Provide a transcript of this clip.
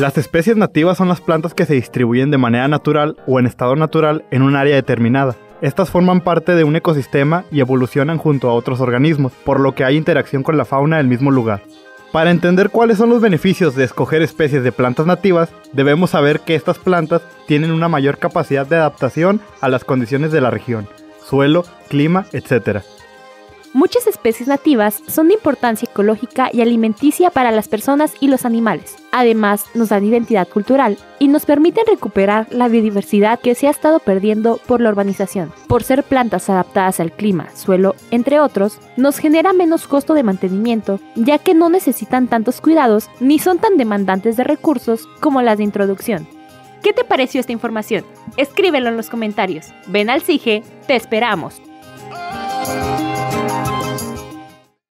Las especies nativas son las plantas que se distribuyen de manera natural o en estado natural en un área determinada. Estas forman parte de un ecosistema y evolucionan junto a otros organismos, por lo que hay interacción con la fauna del mismo lugar. Para entender cuáles son los beneficios de escoger especies de plantas nativas, debemos saber que estas plantas tienen una mayor capacidad de adaptación a las condiciones de la región, suelo, clima, etc. Muchas especies nativas son de importancia ecológica y alimenticia para las personas y los animales. Además, nos dan identidad cultural y nos permiten recuperar la biodiversidad que se ha estado perdiendo por la urbanización. Por ser plantas adaptadas al clima, suelo, entre otros, nos genera menos costo de mantenimiento, ya que no necesitan tantos cuidados ni son tan demandantes de recursos como las de introducción. ¿Qué te pareció esta información? Escríbelo en los comentarios. Ven al CIJE, te esperamos.